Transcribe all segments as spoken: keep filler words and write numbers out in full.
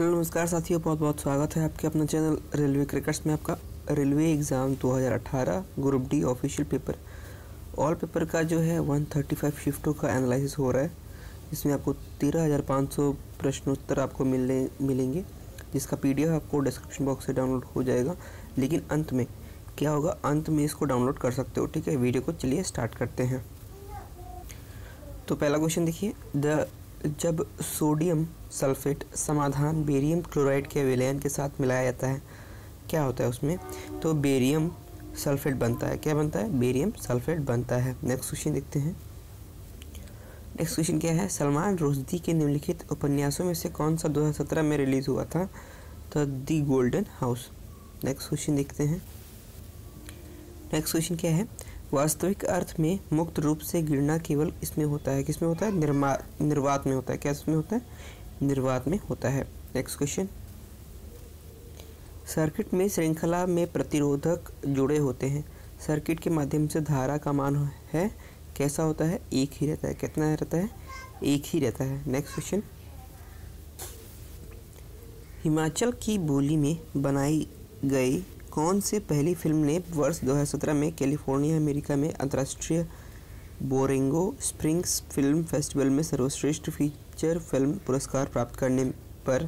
Hello नमस्कार साथियों, बहुत बहुत स्वागत है आपके अपना चैनल रेलवे क्रैकर्स में। आपका रेलवे एग्ज़ाम दो हज़ार अठारह group D official paper all paper का जो है एक सौ पैंतीस शिफ्टों का एनालिसिस हो रहा है। इसमें आपको तेरह हज़ार पाँच सौ प्रश्नोत्तर आपको मिलने मिलेंगे, जिसका पीडीएफ आपको डिस्क्रिप्शन बॉक्स से डाउनलोड हो जाएगा। लेकिन अंत में क्या होगा, अंत में इसको डाउनलोड कर सकते हो। ठीक है, वीडियो को चलिए स्टार्ट करते हैं। तो पहला क्वेश्चन देखिए, द जब सोडियम सल्फेट समाधान बेरियम क्लोराइड के विलयन के साथ मिलाया जाता है क्या होता है उसमें, तो बेरियम सल्फेट बनता है। क्या बनता है? बेरियम सल्फेट बनता है। नेक्स्ट क्वेश्चन देखते हैं। नेक्स्ट क्वेश्चन क्या है, सलमान रुश्दी के निम्नलिखित उपन्यासों में से कौन सा दो हज़ार सत्रह में रिलीज़ हुआ था, तो the golden house. Next question देखते हैं। नेक्स्ट क्वेश्चन क्या है, वास्तविक अर्थ में मुक्त रूप से गिरना केवल इसमें होता है। किसमें होता है? निर्मा निर्वात में होता है। क्या इसमें होता है? निर्वात में होता है। नेक्स्ट क्वेश्चन, सर्किट में श्रृंखला में प्रतिरोधक जुड़े होते हैं, सर्किट के माध्यम से धारा का मान है कैसा होता है? एक ही रहता है। कितना रहता है? एक ही रहता है। नेक्स्ट क्वेश्चन, हिमाचल की बोली में बनाई गई कौन से पहली फिल्म ने वर्ष दो हज़ार सत्रह में कैलिफोर्निया अमेरिका में अंतर्राष्ट्रीय बोरेंगो स्प्रिंग्स फिल्म फेस्टिवल में सर्वश्रेष्ठ फीचर फिल्म पुरस्कार प्राप्त करने पर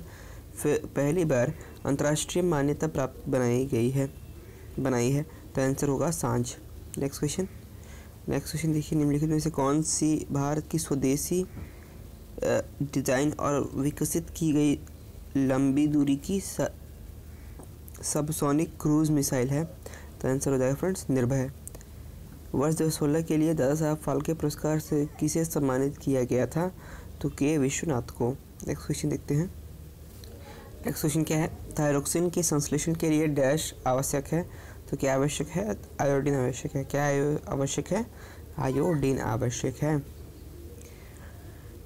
पहली बार अंतर्राष्ट्रीय मान्यता प्राप्त बनाई गई है बनाई है तो आंसर होगा सांझ। नेक्स्ट क्वेश्चन नेक्स्ट क्वेश्चन देखिए, निम्नलिखित में से कौन सी भारत की स्वदेशी डिज़ाइन और विकसित की गई लंबी दूरी की सबसोनिक क्रूज मिसाइल है, तो आंसर हो जाएगा फ्रेंड्स निर्भय। वर्ष दो हज़ार सोलह के लिए दादा साहब फाल्के पुरस्कार से किसे सम्मानित किया गया था, तो के विश्वनाथ को। नेक्स्ट क्वेश्चन देखते हैं। नेक्स्ट क्वेश्चन क्या है, थायरोक्सिन के संश्लेषण के लिए डैश आवश्यक है, तो क्या आवश्यक है? आयोडीन आवश्यक है। क्या आवश्यक है? आयोडीन आवश्यक है।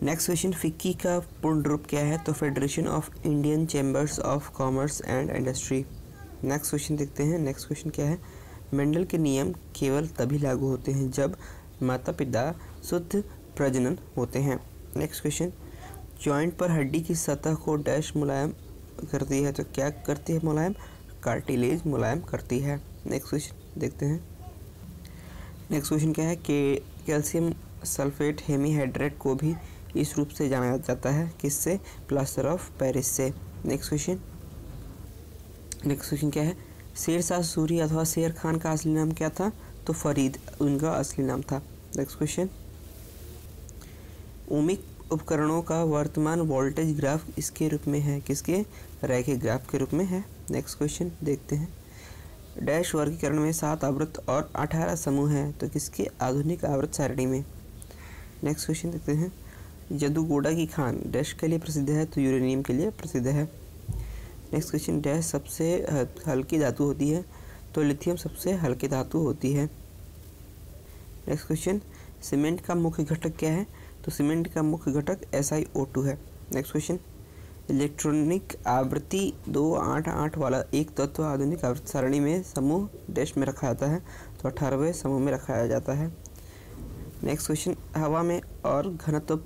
नेक्स्ट क्वेश्चन, फिक्की का पूर्ण रूप क्या है, तो federation of Indian chambers of commerce and industry. Next question देखते हैं। नेक्स्ट क्वेश्चन क्या है, मेंडल के नियम केवल तभी लागू होते हैं जब माता पिता शुद्ध प्रजनन होते हैं। नेक्स्ट क्वेश्चन, जॉइंट पर हड्डी की सतह को डैश मुलायम करती है, तो क्या करती है? मुलायम कार्टिलेज मुलायम करती है। नेक्स्ट क्वेश्चन देखते हैं। नेक्स्ट क्वेश्चन क्या है, के कैल्शियम सल्फेट हेमीहाइड्रेट को भी इस रूप से जाना जाता है, किससे? प्लास्टर ऑफ पेरिस से। नेक्स्ट क्वेश्चन नेक्स्ट क्वेश्चन क्या है, शेर शाह सूरी अथवा शेर खान का असली नाम क्या था, तो फरीद उनका असली नाम था। नेक्स्ट क्वेश्चन, ओमिक उपकरणों का वर्तमान वोल्टेज ग्राफ इसके रूप में है, किसके? रैखिक ग्राफ के रूप में है। नेक्स्ट क्वेश्चन देखते हैं, डैश वर्गीकरण में सात आवृत्त और अठारह समूह हैं, तो किसके? आधुनिक आवृत्त सारणी में। नेक्स्ट क्वेश्चन देखते हैं, जदूगोडा की खान डैश के लिए प्रसिद्ध है, तो यूरेनियम के लिए प्रसिद्ध है। नेक्स्ट क्वेश्चन, डैश सबसे हल्की धातु होती है, तो लिथियम सबसे हल्की धातु होती है। नेक्स्ट क्वेश्चन, सीमेंट का मुख्य घटक क्या है, तो सीमेंट का मुख्य घटक एस आई ओ टू है। नेक्स्ट क्वेश्चन, इलेक्ट्रॉनिक आवृत्ति दो आठ आठ वाला एक तत्व आधुनिक आवृत्ति सारणी में समूह डैश में रखा जाता है, तो अठारहवें समूह में रखा जाता है। नेक्स्ट क्वेश्चन, हवा में और घनत्व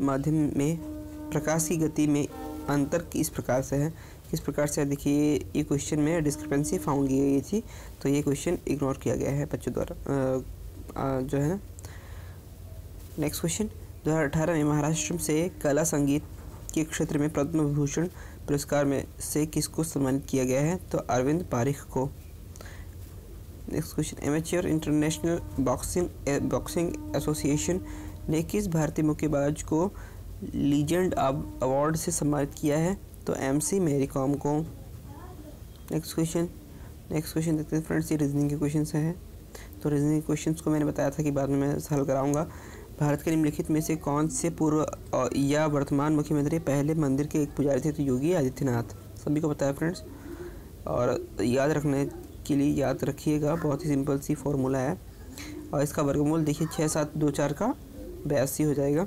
माध्यम में प्रकाश की गति में अंतर किस प्रकार से है? किस प्रकार से? देखिए, ये क्वेश्चन में डिस्क्रिपेंसी फाउंड की गई थी, तो ये क्वेश्चन इग्नोर किया गया है बच्चों द्वारा, जो है ना। नेक्स्ट क्वेश्चन, दो हज़ार अठारह में महाराष्ट्र से कला संगीत के क्षेत्र में पद्म विभूषण पुरस्कार में से किसको सम्मानित किया गया है, तो अरविंद पारिख को। Next question, amateur international boxing boxing association ने किस भारतीय मुक्केबाज को लीजेंड अवार्ड से सम्मानित किया है, तो एमसी मेरी कॉम को। नेक्स्ट क्वेश्चन नेक्स्ट क्वेश्चन देखते हैं फ्रेंड्स, ये रीजनिंग के क्वेश्चन हैं, तो रीजनिंग के क्वेश्चन को मैंने बताया था कि बाद में मैं हल कराऊंगा। भारत के निम्नलिखित में से कौन से पूर्व या वर्तमान मुख्यमंत्री पहले मंदिर के एक पुजारी थे, तो योगी आदित्यनाथ। सभी को बताया फ्रेंड्स, और याद रखने के लिए याद रखिएगा, बहुत ही सिंपल सी फॉर्मूला है। और इसका वर्गमूल देखिए, छः सात दो चार का बयासी हो जाएगा।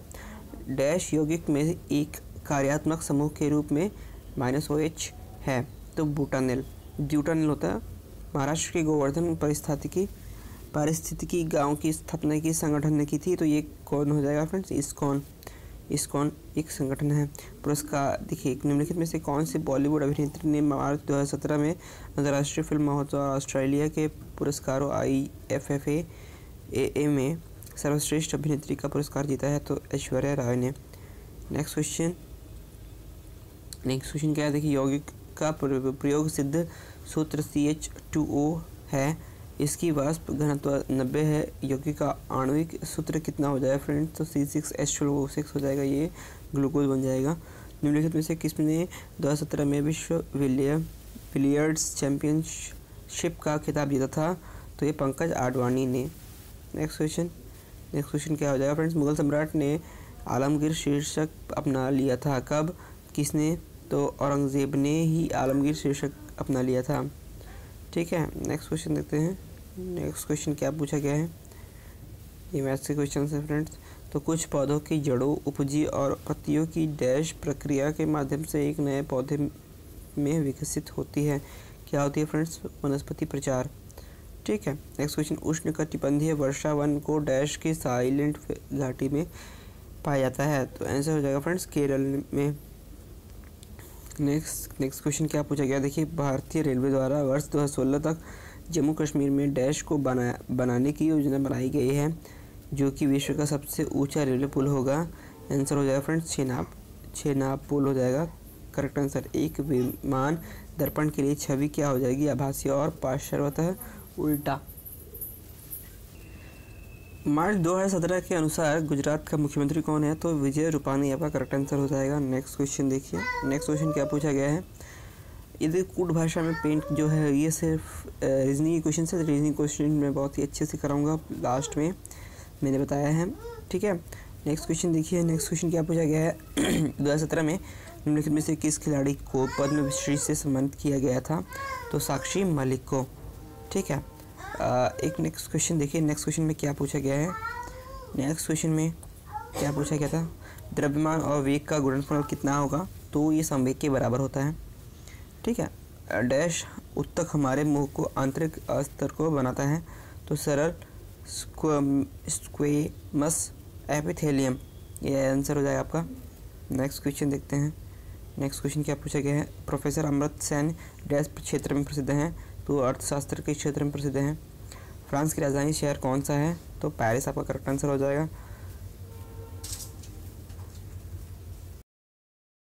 डैश यौगिक में एक कार्यात्मक समूह के रूप में माइनस ओ एच है, तो ब्यूटानिल ब्यूटानिल होता है। महाराष्ट्र के गोवर्धन परिस्थितिकी पारिस्थितिकी गांव की स्थापना की संगठन ने की थी, तो ये कौन हो जाएगा फ्रेंड्स? इस्कॉन। इस्कॉन एक संगठन है। पुरस्कार देखिए, निम्नलिखित में से कौन से बॉलीवुड अभिनेत्री ने मार्च दो हज़ार सत्रह में अंतर्राष्ट्रीय फिल्म महोत्सव और ऑस्ट्रेलिया के पुरस्कारों आई एफ एफ ए ए में सर्वश्रेष्ठ अभिनेत्री का पुरस्कार जीता है? तो ऐश्वर्या राय ने। नेक्स्ट क्वेश्चन नेक्स्ट क्वेश्चन क्या है? देखिए, यौगिक का प्रयोग सिद्ध सूत्र सी एच टू ओ है, इसकी वाष्प घनत्व नब्बे है, यौगिक का आणविक सूत्र कितना हो जाएगा फ्रेंड्स? तो C six H two six हो जाएगा, ये ग्लूकोज बन जाएगा। निम्नलिखित में से किसने दो हज़ार सत्रह में विश्व बिलियर्ड्स चैम्पियनशिप का खिताब जीता था? तो ये पंकज आडवाणी ने। नेक्स्ट क्वेश्चन नेक्स्ट क्वेश्चन क्या हो जाएगा फ्रेंड्स? मुगल सम्राट ने आलमगीर शीर्षक अपना लिया था कब? किसने? तो औरंगज़ेब ने ही आलमगीर शीर्षक अपना लिया था। ठीक है, नेक्स्ट क्वेश्चन देखते हैं। नेक्स्ट क्वेश्चन क्या पूछा गया है? ये मैथ्स के क्वेश्चन है फ्रेंड्स। तो कुछ पौधों की जड़ों, उपजी और पत्तियों की डैश प्रक्रिया के माध्यम से एक नए पौधे में विकसित होती है, क्या होती है फ्रेंड्स? वनस्पति प्रचार। ठीक है, नेक्स्ट क्वेश्चन उष्ण कटिबंधीय वर्षावन को डैश के साइलेंट घाटी में पाया जाता है, तो आंसर हो जाएगा फ्रेंड्स केरल में। नेक्स्ट नेक्स्ट क्वेश्चन क्या पूछा गया? देखिए, भारतीय रेलवे द्वारा वर्ष दो हज़ार सोलह तक जम्मू कश्मीर में डैश को बना बनाने की योजना बनाई गई है, जो कि विश्व का सबसे ऊंचा रेलवे पुल होगा। आंसर हो जाएगा फ्रेंड्स चेनाब चेनाब पुल हो जाएगा करेक्ट आंसर। एक विमान दर्पण के लिए छवि क्या हो जाएगी? आभासीय और पार्श्वतः उल्टा। मार्च दो हज़ार सत्रह के अनुसार गुजरात का मुख्यमंत्री कौन है? तो विजय रूपाणी, आपका करेक्ट आंसर हो जाएगा। नेक्स्ट क्वेश्चन देखिए, नेक्स्ट क्वेश्चन क्या पूछा गया है? यदि कूट भाषा में पेंट जो है, ये सिर्फ रीजनिंग क्वेश्चन है, रीजनिंग क्वेश्चन मैं बहुत ही अच्छे से कराऊंगा लास्ट में, मैंने बताया है। ठीक है, नेक्स्ट क्वेश्चन देखिए। नेक्स्ट क्वेश्चन क्या पूछा गया है? दो हज़ार सत्रह में निम्नलिखित में से किस खिलाड़ी को पद्मश्री से सम्मानित किया गया था? तो साक्षी मलिक को। ठीक है, Uh, एक नेक्स्ट क्वेश्चन देखिए। नेक्स्ट क्वेश्चन में क्या पूछा गया है? नेक्स्ट क्वेश्चन में क्या पूछा गया था? द्रव्यमान और वेग का गुणनफल कितना होगा? तो ये संवेग के बराबर होता है। ठीक है, डैश उत्तक हमारे मुंह को आंतरिक अस्तर को बनाता है, तो सरल स्क्वेमस एपिथेलियम, ये आंसर हो जाएगा आपका। नेक्स्ट क्वेश्चन देखते हैं। नेक्स्ट क्वेश्चन क्या पूछा गया है? प्रोफेसर अमर्त्य सेन डैश क्षेत्र में प्रसिद्ध हैं, तो अर्थशास्त्र के क्षेत्र में प्रसिद्ध हैं। फ्रांस की राजधानी शहर कौन सा है? तो पेरिस, आपका करेक्ट आंसर हो जाएगा।